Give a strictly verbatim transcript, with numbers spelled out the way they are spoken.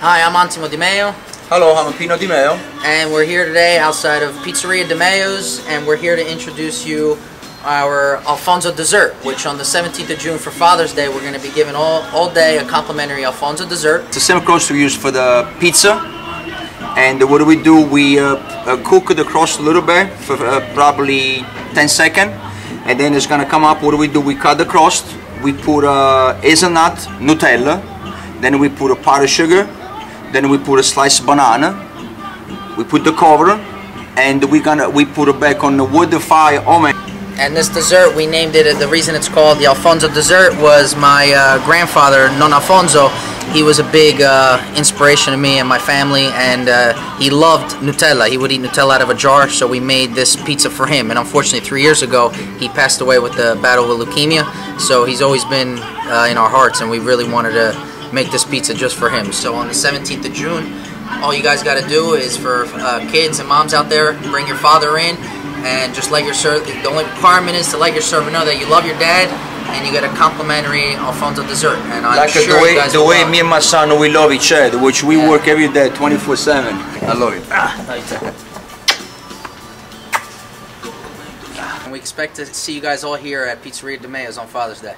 Hi, I'm Antimo Di Meo. Hello, I'm Pino Di Meo. And we're here today outside of Pizzeria Di Meo's, and we're here to introduce you our Alfonso dessert, which on the seventeenth of June for Father's Day, we're going to be giving all, all day a complimentary Alfonso dessert. It's the same crust we use for the pizza. And what do we do? We uh, uh, cook the crust a little bit for uh, probably ten seconds. And then it's going to come up. What do we do? We cut the crust. We put uh, hazelnut, Nutella. Then we put a powdered sugar. Then we put a sliced banana. We put the cover. And we gonna we put it back on the wood fire oven. And this dessert, we named it, the reason it's called the Alfonso dessert was my uh, grandfather, Don Alfonso. He was a big uh, inspiration to me and my family, and uh, he loved Nutella. He would eat Nutella out of a jar, so we made this pizza for him. And unfortunately, three years ago, he passed away with the battle with leukemia, so he's always been uh, in our hearts, and we really wanted to make this pizza just for him. So on the seventeenth of June, all you guys got to do is, for uh, kids and moms out there, bring your father in. And just let your server, the only requirement is to let your server know that you love your dad, and you get a complimentary Alfonso dessert. And I'm like sure the way, you guys the way love. Me and my son, we love each other, which we yeah. work every day, twenty-four seven. I love it. Ah. And we expect to see you guys all here at Pizzeria Di Meo's on Father's Day.